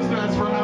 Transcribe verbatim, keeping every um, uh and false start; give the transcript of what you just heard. those nuts for